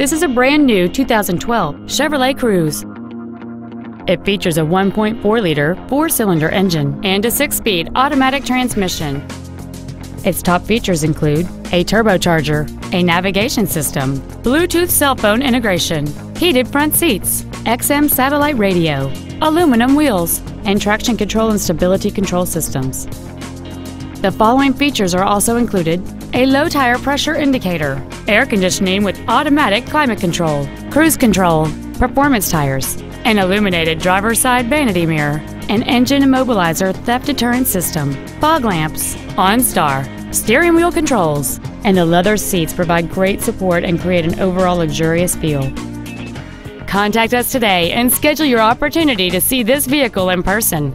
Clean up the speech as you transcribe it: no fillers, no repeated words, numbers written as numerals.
This is a brand new 2012 Chevrolet Cruze. It features a 1.4-liter four-cylinder engine and a six-speed automatic transmission. Its top features include a turbocharger, a navigation system, Bluetooth cell phone integration, heated front seats, XM satellite radio, aluminum wheels, and traction control and stability control systems. The following features are also included: a low tire pressure indicator, air conditioning with automatic climate control, cruise control, performance tires, an illuminated driver's side vanity mirror, an engine immobilizer theft deterrent system, fog lamps, OnStar, steering wheel controls, and the leather seats provide great support and create an overall luxurious feel. Contact us today and schedule your opportunity to see this vehicle in person.